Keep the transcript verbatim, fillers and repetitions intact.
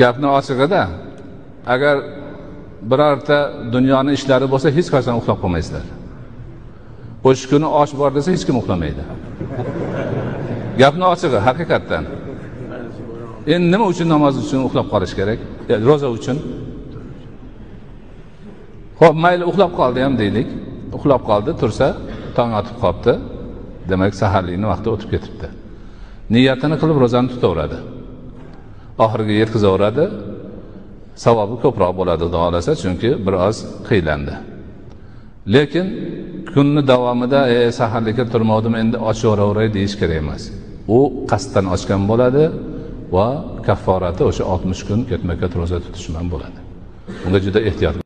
Gapni ochig'ida, agar birorta dunyoning ishlari bo'lsa, hech qachon uxlab qolmaysizlar. O'sha kuni osh bor desa, hech kim uxlamaydi. Gapni ochig'i, haqiqatdan. Endi nima uchun namoz uchun uxlab qolish kerak? Roza uchun. Xo'p, mayli uxlab qoldi ham deylik. Uxlab qoldi, tursa, tong otib qoldi. Demak, saharlikning vaqti o'tib ketibdi. Niyatini qilib rozani tutaveradi. Oxiriga yetkazaveradi. Savobi ko'proq bo'ladi, xudo xolasa, chunki biroz qiylandi. Lekin kunni davomida e, saharlikka turmadim, endi ochaveray deyish kerak emas. U qasddan ochgan bo'ladi va kafforati o'sha altmish kun ketma-ket roza tutish bilan bo'ladi. Bunga juda ehtiyot